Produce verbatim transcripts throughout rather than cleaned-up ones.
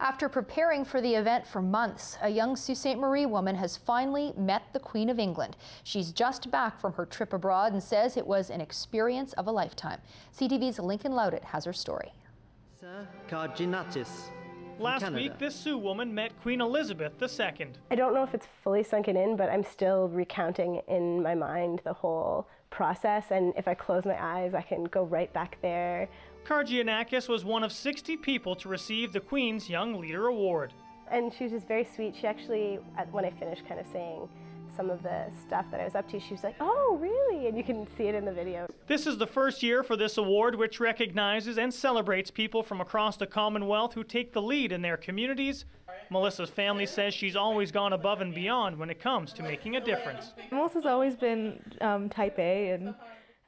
After preparing for the event for months, a young Sault Ste. Marie woman has finally met the Queen of England. She's just back from her trip abroad and says it was an experience of a lifetime. C T V's Lincoln Louttit has her story. Kargianakis. Last week, this Sioux woman met Queen Elizabeth the second. I don't know if it's fully sunken in, but I'm still recounting in my mind the whole process, and if I close my eyes, I can go right back there. Kargianakis was one of sixty people to receive the Queen's Young Leader Award. And she was just very sweet. She actually, when I finished kind of saying some of the stuff that I was up to, she was like, "Oh, really?" And you can see it in the video. This is the first year for this award, which recognizes and celebrates people from across the Commonwealth who take the lead in their communities. Melissa's family says she's always gone above and beyond when it comes to making a difference. Melissa's always been um, type A and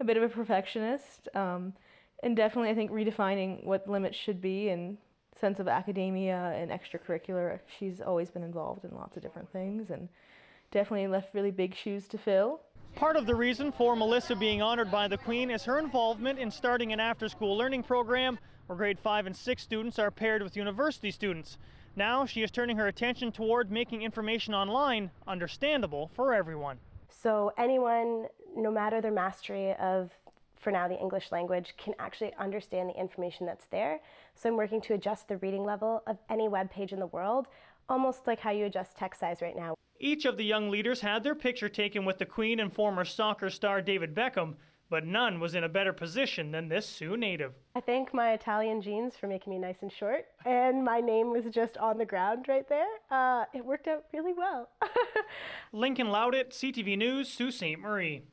a bit of a perfectionist, um, and definitely, I think, redefining what limits should be and sense of academia and extracurricular. She's always been involved in lots of different things, and definitely left really big shoes to fill. Part of the reason for Melissa being honored by the Queen is her involvement in starting an after-school learning program where grade five and six students are paired with university students. Now she is turning her attention toward making information online understandable for everyone. So anyone, no matter their mastery of, for now, the English language, can actually understand the information that's there. So I'm working to adjust the reading level of any web page in the world, almost like how you adjust text size right now. Each of the young leaders had their picture taken with the Queen and former soccer star David Beckham, but none was in a better position than this Sioux native. I thank my Italian jeans for making me nice and short, and my name was just on the ground right there. Uh, it worked out really well. Lincoln Louttit, C T V News, Sault Ste. Marie.